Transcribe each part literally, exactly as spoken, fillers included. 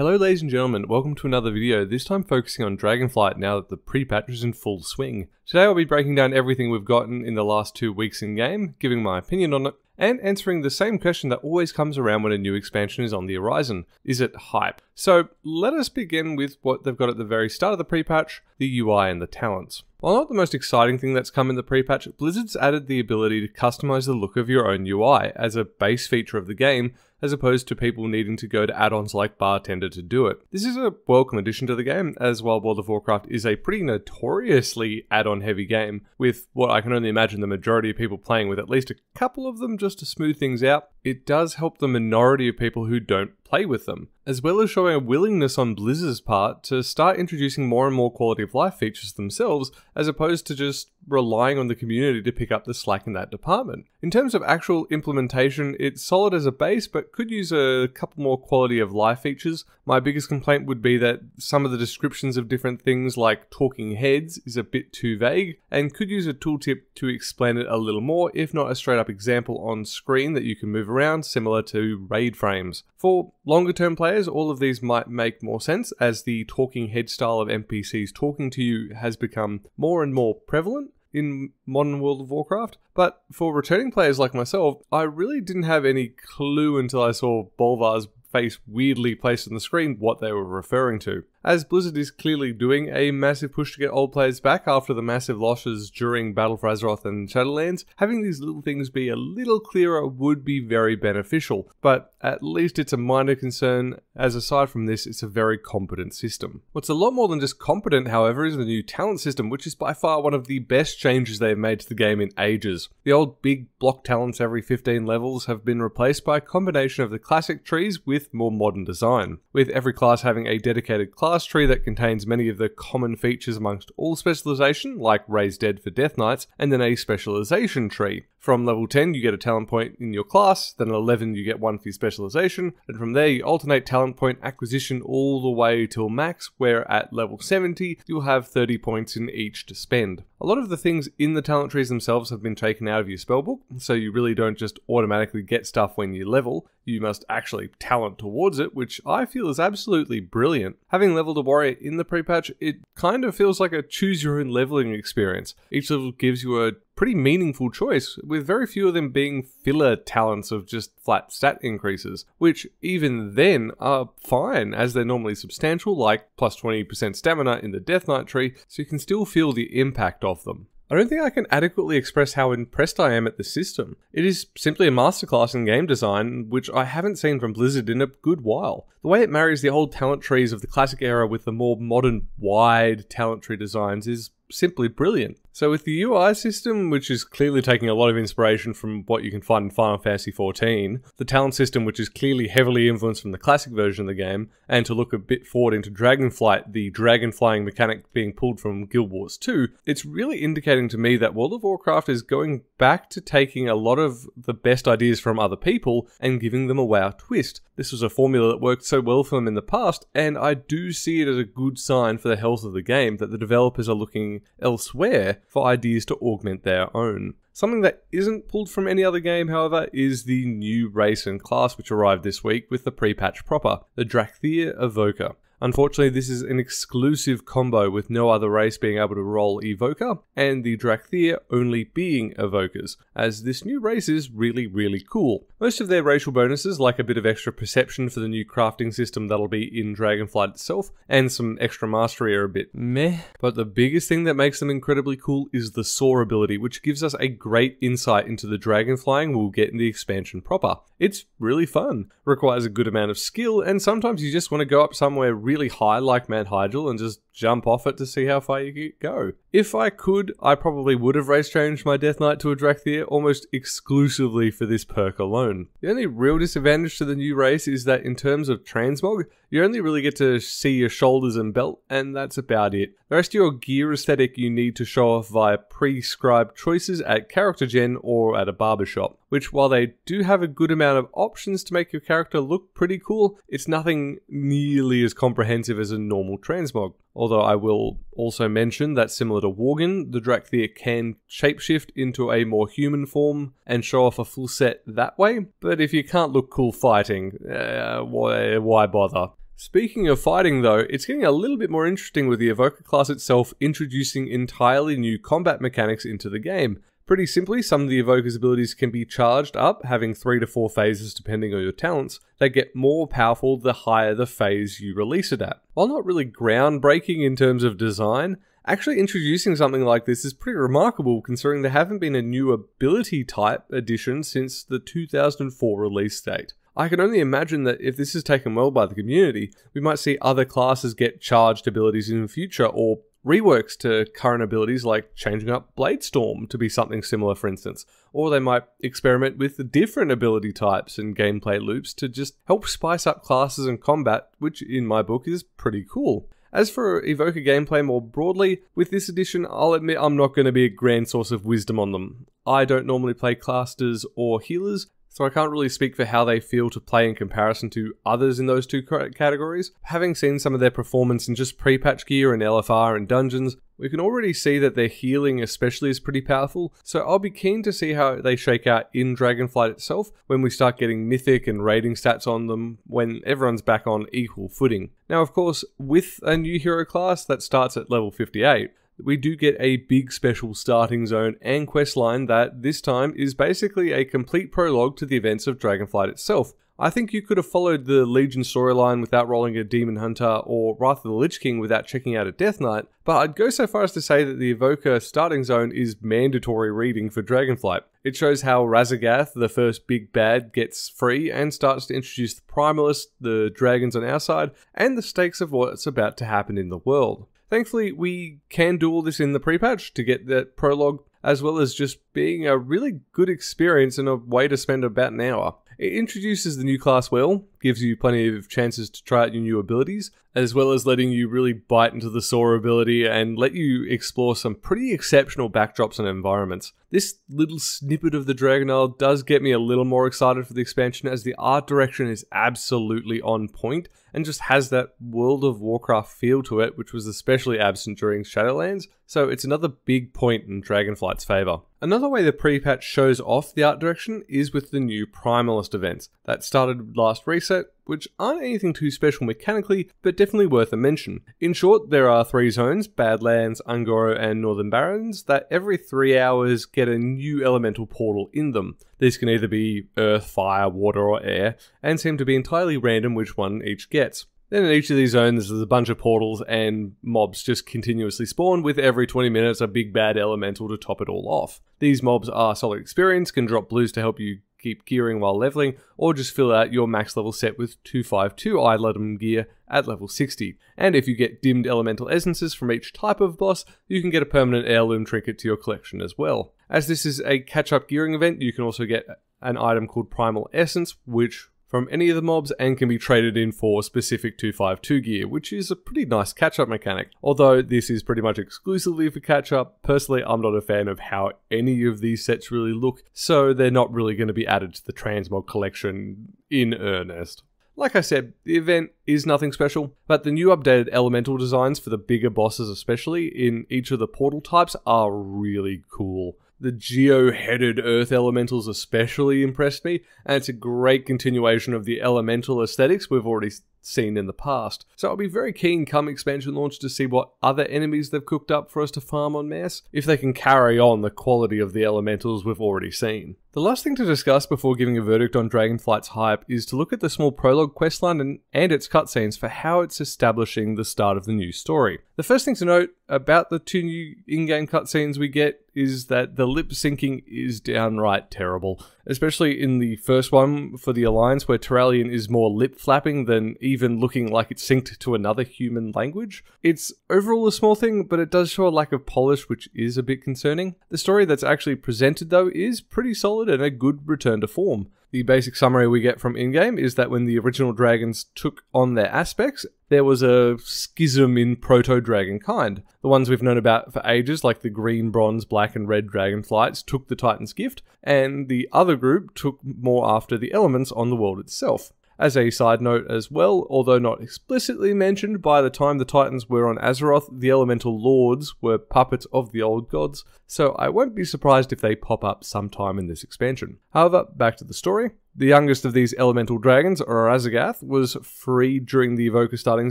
Hello ladies and gentlemen, welcome to another video, this time focusing on Dragonflight now that the pre-patch is in full swing. Today I'll be breaking down everything we've gotten in the last two weeks in game, giving my opinion on it, and answering the same question that always comes around when a new expansion is on the horizon. Is it hype? So let us begin with what they've got at the very start of the pre-patch, the U I and the talents. While not the most exciting thing that's come in the pre-patch, Blizzard's added the ability to customize the look of your own U I as a base feature of the game, as opposed to people needing to go to add-ons like Bartender to do it. This is a welcome addition to the game, as while World of Warcraft is a pretty notoriously add-on heavy game, with what I can only imagine the majority of people playing with at least a couple of them just to smooth things out, it does help the minority of people who don't play with them, as well as showing a willingness on Blizzard's part to start introducing more and more quality of life features themselves, as opposed to just relying on the community to pick up the slack in that department. In terms of actual implementation, it's solid as a base, but could use a couple more quality of life features. My biggest complaint would be that some of the descriptions of different things like talking heads is a bit too vague, and could use a tooltip to explain it a little more, if not a straight up example on screen that you can move around, similar to raid frames. For longer term players, all of these might make more sense, as the talking head style of N P Cs talking to you has become more and more prevalent in modern World of Warcraft. But for returning players like myself, I really didn't have any clue until I saw Bolvar's face weirdly placed on the screen what they were referring to. As Blizzard is clearly doing a massive push to get old players back after the massive losses during Battle for Azeroth and Shadowlands, having these little things be a little clearer would be very beneficial, but at least it's a minor concern, as aside from this, it's a very competent system. What's a lot more than just competent, however, is the new talent system, which is by far one of the best changes they have made to the game in ages. The old big block talents every fifteen levels have been replaced by a combination of the classic trees with more modern design, with every class having a dedicated class tree that contains many of the common features amongst all specialization, like Raised Dead for Death Knights, and then a specialization tree. From level ten you get a talent point in your class, then at eleven you get one for your specialization, and from there you alternate talent point acquisition all the way till max, where at level seventy you'll have thirty points in each to spend. A lot of the things in the talent trees themselves have been taken out of your spellbook, so you really don't just automatically get stuff when you level, you must actually talent towards it, which I feel is absolutely brilliant. Having leveled a warrior in the pre-patch, it kind of feels like a choose your own leveling experience. Each level gives you a pretty meaningful choice, with very few of them being filler talents of just flat stat increases, which even then are fine, as they're normally substantial, like plus twenty percent stamina in the Death Knight tree, so you can still feel the impact of them. I don't think I can adequately express how impressed I am at the system. It is simply a masterclass in game design, which I haven't seen from Blizzard in a good while. The way it marries the old talent trees of the classic era with the more modern, wide talent tree designs is simply brilliant. So with the U I system, which is clearly taking a lot of inspiration from what you can find in Final Fantasy fourteen, the talent system, which is clearly heavily influenced from the classic version of the game, and to look a bit forward into Dragonflight, the dragon flying mechanic being pulled from Guild Wars two, it's really indicating to me that World of Warcraft is going back to taking a lot of the best ideas from other people and giving them a wow twist. This was a formula that worked so well for them in the past, and I do see it as a good sign for the health of the game that the developers are looking elsewhere for ideas to augment their own. Something that isn't pulled from any other game, however, is the new race and class which arrived this week with the pre-patch proper, the Dracthyr Evoker. Unfortunately, this is an exclusive combo with no other race being able to roll Evoker, and the Dracthyr only being Evokers, as this new race is really, really cool. Most of their racial bonuses, like a bit of extra perception for the new crafting system that'll be in Dragonflight itself, and some extra mastery are a bit meh, but the biggest thing that makes them incredibly cool is the Soar ability, which gives us a great insight into the dragon flying we'll get in the expansion proper. It's really fun, requires a good amount of skill, and sometimes you just want to go up somewhere really really high like Mount Hyjal and just jump off it to see how far you go. If I could, I probably would have race changed my Death Knight to a Dracthyr almost exclusively for this perk alone. The only real disadvantage to the new race is that in terms of transmog, you only really get to see your shoulders and belt, and that's about it. The rest of your gear aesthetic you need to show off via prescribed choices at character gen or at a barbershop, which while they do have a good amount of options to make your character look pretty cool, it's nothing nearly as comprehensive as a normal transmog. Although I will also mention that similar to Worgen, the Dracthyr can shapeshift into a more human form and show off a full set that way, but if you can't look cool fighting, uh, why, why bother? Speaking of fighting though, it's getting a little bit more interesting with the Evoker class itself introducing entirely new combat mechanics into the game. Pretty simply, some of the Evoker's abilities can be charged up, having three to four phases depending on your talents. They get more powerful the higher the phase you release it at. While not really groundbreaking in terms of design, actually introducing something like this is pretty remarkable considering there haven't been a new ability type addition since the two thousand four release date. I can only imagine that if this is taken well by the community, we might see other classes get charged abilities in the future, or reworks to current abilities like changing up Bladestorm to be something similar, for instance. Or they might experiment with different ability types and gameplay loops to just help spice up classes and combat, which in my book is pretty cool. As for Evoker gameplay more broadly, with this edition, I'll admit I'm not going to be a grand source of wisdom on them. I don't normally play casters or healers, so I can't really speak for how they feel to play in comparison to others in those two categories. Having seen some of their performance in just pre-patch gear and L F R and dungeons, we can already see that their healing especially is pretty powerful, so I'll be keen to see how they shake out in Dragonflight itself when we start getting mythic and raiding stats on them when everyone's back on equal footing. Now of course, with a new hero class that starts at level fifty-eight, we do get a big special starting zone and questline that this time is basically a complete prologue to the events of Dragonflight itself. I think you could have followed the Legion storyline without rolling a Demon Hunter, or Wrath of the Lich King without checking out a Death Knight, but I'd go so far as to say that the Evoker starting zone is mandatory reading for Dragonflight. It shows how Raszageth, the first big bad, gets free and starts to introduce the Primalists, the dragons on our side, and the stakes of what's about to happen in the world. Thankfully, we can do all this in the pre-patch to get that prologue, as well as just being a really good experience and a way to spend about an hour. It introduces the new class well, gives you plenty of chances to try out your new abilities, as well as letting you really bite into the Saw ability and let you explore some pretty exceptional backdrops and environments. This little snippet of the Dragon Isle does get me a little more excited for the expansion, as the art direction is absolutely on point and just has that World of Warcraft feel to it, which was especially absent during Shadowlands, so it's another big point in Dragonflight's favour. Another way the pre-patch shows off the art direction is with the new Primalist events that started last reset, which aren't anything too special mechanically, but definitely worth a mention. In short, there are three zones, Badlands, Ungoro, and Northern Barrens, that every three hours get a new elemental portal in them. These can either be earth, fire, water, or air, and seem to be entirely random which one each gets. Then in each of these zones, there's a bunch of portals and mobs just continuously spawn, with every twenty minutes a big bad elemental to top it all off. These mobs are solid experience, can drop blues to help you keep gearing while leveling, or just fill out your max level set with two fifty-two Eidolon gear at level sixty. And if you get dimmed elemental essences from each type of boss, you can get a permanent heirloom trinket to your collection as well. As this is a catch-up gearing event, you can also get an item called Primal Essence, which from any of the mobs and can be traded in for specific two fifty-two gear, which is a pretty nice catch-up mechanic. Although this is pretty much exclusively for catch-up, personally I'm not a fan of how any of these sets really look, so they're not really going to be added to the transmog collection in earnest. Like I said, the event is nothing special, but the new updated elemental designs for the bigger bosses especially in each of the portal types are really cool. The geo-headed earth elementals especially impressed me, and it's a great continuation of the elemental aesthetics we've already seen in the past. So I'll be very keen come expansion launch to see what other enemies they've cooked up for us to farm en masse, if they can carry on the quality of the elementals we've already seen. The last thing to discuss before giving a verdict on Dragonflight's hype is to look at the small prologue questline and, and its cutscenes for how it's establishing the start of the new story. The first thing to note about the two new in-game cutscenes we get is that the lip syncing is downright terrible, especially in the first one for the Alliance, where Turalyon is more lip flapping than even looking like it's synced to another human language. It's overall a small thing, but it does show a lack of polish, which is a bit concerning. The story that's actually presented though is pretty solid and a good return to form. The basic summary we get from in-game is that when the original dragons took on their aspects, there was a schism in proto-dragon kind. The ones we've known about for ages, like the green, bronze, black, and red dragonflights, took the Titan's gift, and the other group took more after the elements on the world itself. As a side note as well, although not explicitly mentioned, by the time the Titans were on Azeroth, the Elemental Lords were puppets of the old gods, so I won't be surprised if they pop up sometime in this expansion. However, back to the story. The youngest of these elemental dragons, Raszageth, was freed during the Evoker starting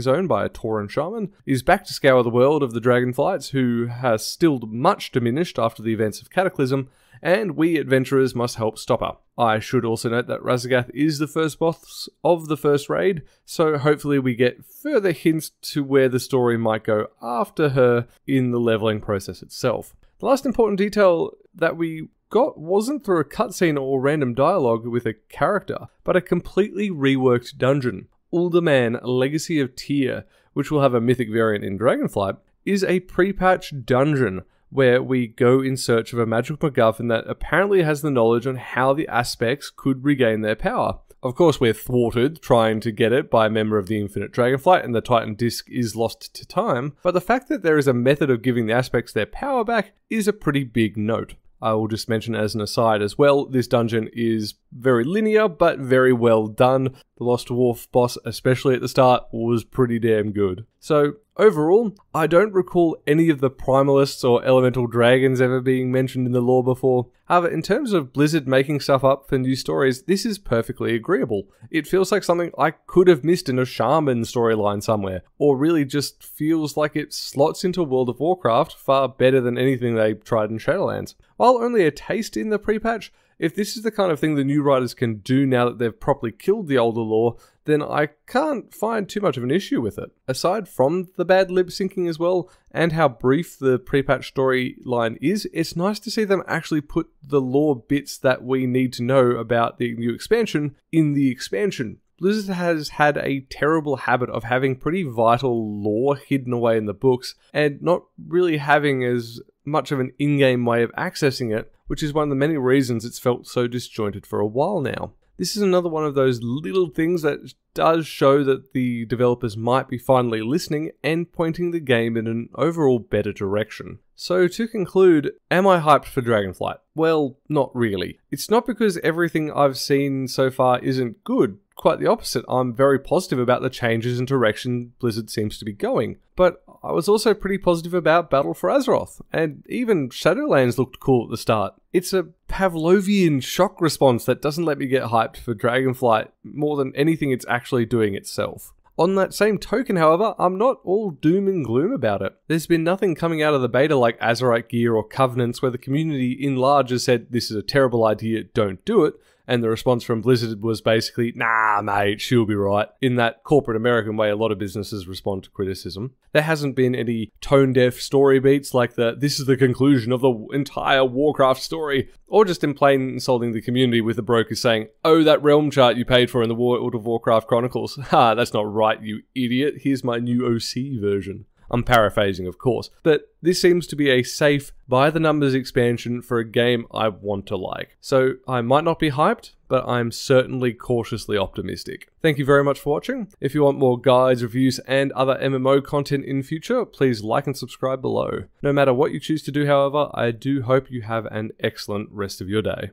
zone by a Tauren shaman. He's back to scour the world of the Dragonflights, who has still much diminished after the events of Cataclysm, and we adventurers must help stop her. I should also note that Raszageth is the first boss of the first raid, so hopefully we get further hints to where the story might go after her in the leveling process itself. The last important detail that we got wasn't through a cutscene or random dialogue with a character, but a completely reworked dungeon. Uldaman: Legacy of Tyr, which will have a mythic variant in Dragonflight, is a pre-patch dungeon where we go in search of a magical MacGuffin that apparently has the knowledge on how the aspects could regain their power. Of course, we're thwarted trying to get it by a member of the Infinite Dragonflight, and the Titan Disc is lost to time, but the fact that there is a method of giving the aspects their power back is a pretty big note. I will just mention as an aside as well, this dungeon is very linear, but very well done. The Lost Wharf boss, especially at the start, was pretty damn good. So, overall, I don't recall any of the Primalists or Elemental Dragons ever being mentioned in the lore before. However, in terms of Blizzard making stuff up for new stories, this is perfectly agreeable. It feels like something I could have missed in a Shaman storyline somewhere, or really just feels like it slots into World of Warcraft far better than anything they tried in Shadowlands. While only a taste in the pre-patch, if this is the kind of thing the new writers can do now that they've properly killed the older lore, then I can't find too much of an issue with it. Aside from the bad lip-syncing as well, and how brief the pre-patch storyline is, it's nice to see them actually put the lore bits that we need to know about the new expansion in the expansion. Blizzard has had a terrible habit of having pretty vital lore hidden away in the books, and not really having as much of an in-game way of accessing it, which is one of the many reasons it's felt so disjointed for a while now. This is another one of those little things that does show that the developers might be finally listening and pointing the game in an overall better direction. So to conclude, am I hyped for Dragonflight? Well, not really. It's not because everything I've seen so far isn't good. Quite the opposite, I'm very positive about the changes and direction Blizzard seems to be going. But I was also pretty positive about Battle for Azeroth, and even Shadowlands looked cool at the start. It's a Pavlovian shock response that doesn't let me get hyped for Dragonflight more than anything it's actually doing itself. On that same token, however, I'm not all doom and gloom about it. There's been nothing coming out of the beta like Azerite gear or Covenants where the community in large has said, this is a terrible idea, don't do it. And the response from Blizzard was basically, nah, mate, she'll be right. In that corporate American way, a lot of businesses respond to criticism. There hasn't been any tone-deaf story beats like the, this is the conclusion of the entire Warcraft story, or just in plain insulting the community with the brokers saying, oh, that realm chart you paid for in the World of Warcraft Chronicles. Ha, that's not right, you idiot. Here's my new O C version. I'm paraphrasing, of course, but this seems to be a safe, by-the-numbers expansion for a game I want to like. So I might not be hyped, but I'm certainly cautiously optimistic. Thank you very much for watching. If you want more guides, reviews, and other M M O content in future, please like and subscribe below. No matter what you choose to do, however, I do hope you have an excellent rest of your day.